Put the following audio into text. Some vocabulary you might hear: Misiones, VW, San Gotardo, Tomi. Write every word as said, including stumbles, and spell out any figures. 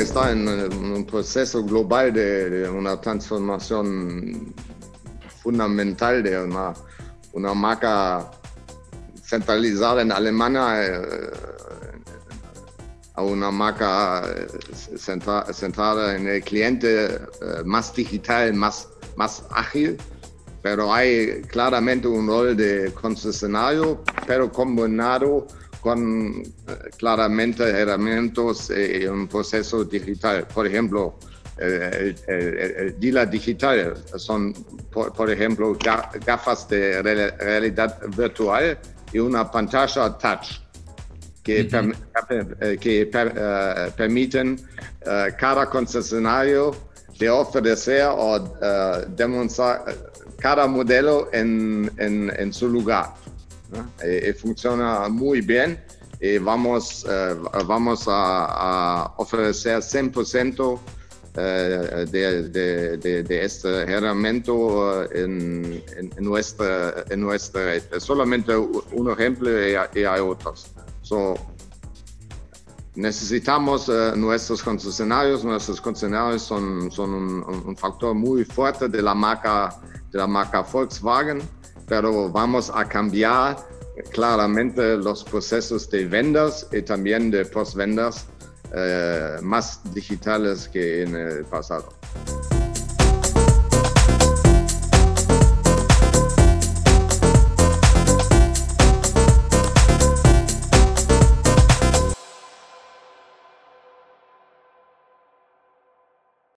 está en un proceso global de, de una transformación fundamental de una, una marca centralizada en Alemania eh, a una marca centra, centrada en el cliente eh, más digital, más, más ágil. Pero hay claramente un rol de concesionario, pero combinado con claramente herramientas y un proceso digital. Por ejemplo, el, el, el dealer digital son, por, por ejemplo, gafas de realidad virtual y una pantalla touch que, per, que per, uh, permiten uh, cada concesionario de ofrecer o uh, demostrar cada modelo en, en, en su lugar. Y, y funciona muy bien y vamos, eh, vamos a, a ofrecer cien por ciento eh, de, de, de, de este herramienta en, en, en nuestra, en nuestra red. Solamente un ejemplo y, y hay otros. So, necesitamos eh, nuestros concesionarios. Nuestros concesionarios son, son un, un factor muy fuerte de la marca, de la marca Volkswagen. Pero vamos a cambiar claramente los procesos de ventas y también de postventas eh, más digitales que en el pasado.